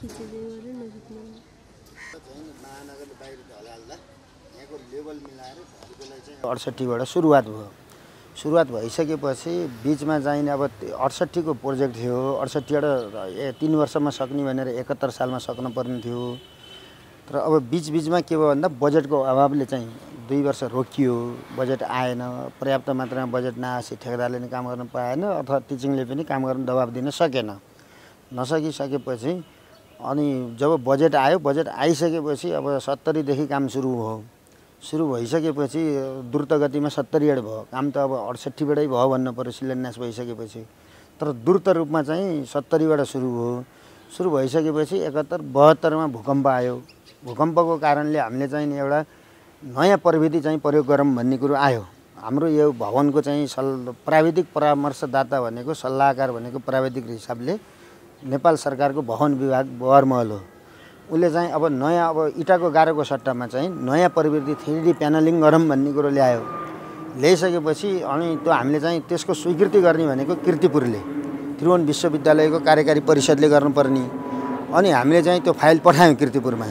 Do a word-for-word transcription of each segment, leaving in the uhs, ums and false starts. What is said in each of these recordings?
खींचे गए नजिक में अठसट्ठीबाट सुरुवात भयो। सुरुवात भइसकेपछि बीचमा चाहिँ अब अठसट्ठी को प्रोजेक्ट थियो। अठसट्ठी तीन वर्षमा सक्ने भनेर एकहत्तर सालमा सक्नु पर्ने थियो। तर अब बीच बीचमा के भन्दा बजेटको अभावले चाहिँ दुई वर्ष रोकियो। बजेट आएन, पर्याप्त मात्रामा बजेट नआएपछि ठेकेदारले पनि काम गर्न पाएन अथवा टिचिङले पनि काम गर्न दबाब दिन सकेन। नसकिसकेपछि अनि जब बजेट आयो, बजेट आइसकेपछि अब सत्तरी देखि काम सुरु भयो। सुरु भइसकेपछि द्रुत गतिमा सत्तरी एड भयो। काम त अब अठसट्ठीबाटै भयो भन्नु पर्यो शिलान्यास भइसकेपछि, तर द्रुत रूपमा चाहिँ सत्तरीबाट सुरु भयो। सुरु भइसकेपछि एकहत्तर बहत्तरमा भूकम्प आयो। भूकम्पको कारणले हामीले चाहिँ एउटा नयाँ प्रविधि चाहिँ प्रयोग गरौँ भन्ने कुरो आयो। हाम्रो यो भवनको चाहिँ सल प्राविधिक परामर्शदाता भनेको सल्लाहकार भनेको प्राविधिक हिसाबले नेपाल सरकारको भवन विभाग बहर महल हो। उसले चाहिँ अब नयाँ अब इटाको गाह्रोको सट्टामा चाहिँ नयाँ प्रवृत्ति थ्री डी प्यानलिङ गरौँ भन्ने कुरो ल्यायो। ल्याइसकेपछि अनि त्यो हामीले चाहिँ त्यसको स्वीकृति गर्ने भनेको किर्तिपुरले त्रिभुवन विश्वविद्यालयको कार्यकारी परिषदले गर्नुपर्ने। अनि हामीले चाहिँ त्यो फाइल पठायौँ किर्तिपुरमा।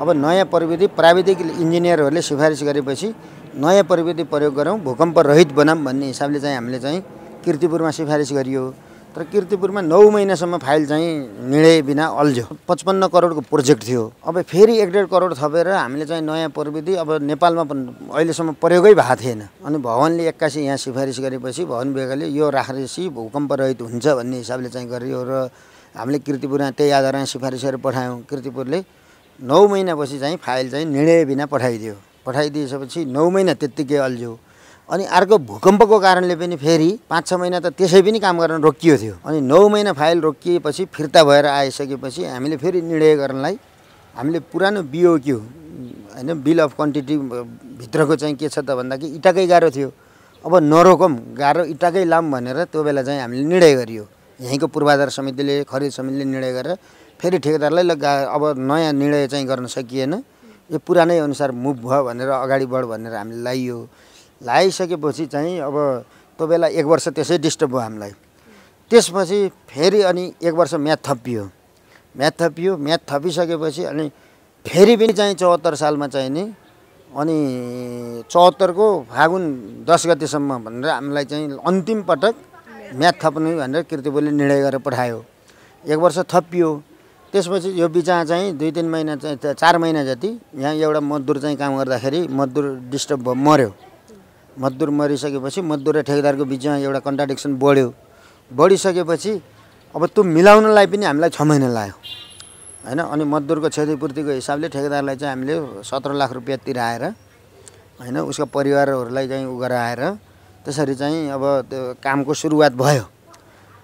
अब नयाँ प्रविधि प्राविधिक इन्जिनियरहरूले सिफारिस गरेपछि नयाँ प्रविधि प्रयोग गरौँ, भूकम्प रहित बनाऊँ भन्ने हिसाबले चाहिँ हामीले चाहिँ किर्तिपुरमा सिफारिस गरियो। तर किर्तिपुरमा नौ महिनासम्म फाइल चाहिँ निर्णय बिना अल्झ्यो। पचपन्न करोडको प्रोजेक्ट थियो। अब फेरि एक डेढ करोड थपेर हामीले चाहिँ नयाँ प्रविधि अब नेपालमा अहिलेसम्म प्रयोगै भएको थिएन। अनि भवनले एक्कासी यहाँ सिफारिस गरेपछि भवन विभागले यो राखेपछि भूकम्प रहित हुन्छ भन्ने हिसाबले चाहिँ गरियो र हामीले किर्तिपुरमा त्यही आधारमा सिफारिसहरू पठायौँ। किर्तिपुरले नौ महिनापछि चाहिँ फाइल चाहिँ निर्णय बिना पठाइदियो। पठाइदिएपछि नौ महिना त्यत्तिकै अल्झ्यो। अनि अर्को भूकम्पको कारणले पनि फेरि पाँच छ महिना त त्यसै पनि काम गर्न रोकियो थियो। अनि नौ महिना फाइल रोकिएपछि फिर्ता भएर आइसकेपछि हामीले फेरि निर्णय गर्नलाई हामीले पुरानो बिओक्यू हैन बिल अफ क्वान्टिटी भित्रको चाहिँ के छ त भन्दाखेरि इटाकै गाह्रो थियो। अब नरोकम गाह्रो इटाकै लाम भनेर त्यो बेला चाहिँ हामीले निर्णय गरियो। यहीँको पूर्वाधार समितिले खरिद समितिले निर्णय गरेर फेरि ठेकेदारलाई ल अब नयाँ निर्णय चाहिँ गर्न सकिएन, यो पुरानै अनुसार मुभ भयो भनेर अगाडि बढ भनेर हामीले लाइयो। लाइसकेपछि चाहिँ अब त्यो बेला एक वर्ष त्यसै डिस्टर्ब भयो हामीलाई। त्यसपछि फेरि अनि एक वर्ष म्याथ थपियो। म्याथ थपियो म्याथ थपिसकेपछि अनि फेरि पनि चाहिँ चौहत्तर सालमा चाहिँ नि अनि चौहत्तरको फागुन दस गतेसम्म भनेर हामीलाई चाहिँ अन्तिम पटक म्याथ थप्नु भनेर किर्तिपुरले निर्णय गरेर पठायो। एक वर्ष थपियो। त्यसपछि यो बिचमा चाहिँ दुई तिन महिना चाहिँ चार महिना जति यहाँ एउटा मजदुर चाहिँ काम गर्दाखेरि मजदुर डिस्टर्ब भयो, मऱ्यो। मजदुर मरिसकेपछि मजदुर र ठेकेदारको बिचमा एउटा कन्ट्राडिक्सन बढ्यो। बढिसकेपछि अब त्यो मिलाउनलाई पनि हामीलाई छ महिना लाग्यो हैन। अनि मजदुरको क्षतिपूर्तिको हिसाबले ठेकेदारलाई चाहिँ हामीले सत्र लाख रुपियाँ तिराएर हैन उसको परिवारहरूलाई चाहिँ उ गराएर त्यसरी चाहिँ अब कामको सुरुवात भयो।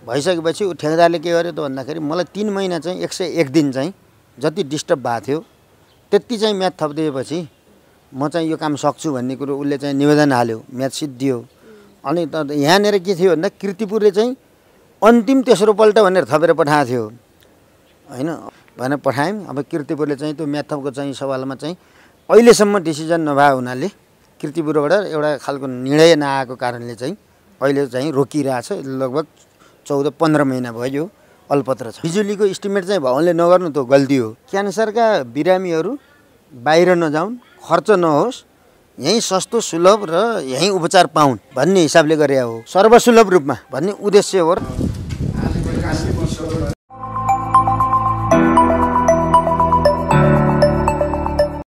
भइसकेपछि ऊ ठेकेदारले के गर्यो त भन्दाखेरि मलाई तीन महिना चाहिँ एक सय एक दिन चाहिँ जति डिस्टर्ब भएको थियो त्यति चाहिँ म्याथ थपिदिएपछि म चाहिँ यो काम सक्छु भन्ने कुरो उसले चाहिँ निवेदन हाल्यो। म्याच सिद्धियो। अनि त यहाँनिर के थियो भन्दा किर्तिपुरले चाहिँ अन्तिम तेस्रो पल्ट भनेर थपेर पठाएको थियो होइन भनेर पठायौँ। अब किर्तिपुरले चाहिँ त्यो म्याथको चाहिँ सवालमा चाहिँ अहिलेसम्म डिसिजन नभएको हुनाले किर्तिपुरबाट एउटा खालको निर्णय नआएको कारणले चाहिँ अहिले चाहिँ रोकिरहेछ। लगभग चौध पन्ध्र महिना भयो अल्पत्र छ। बिजुलीको इस्टिमेट चाहिँ भवनले नगर्नु त गल्ती हो। क्यान्सरका बिरामीहरू बाहिर नजाउन्, खर्च नहोस्, यहीँ सस्तो सुलभ र यहीँ उपचार पाउन् भन्ने हिसाबले गरे हो। सर्वसुलभ रूपमा भन्ने उद्देश्य हो।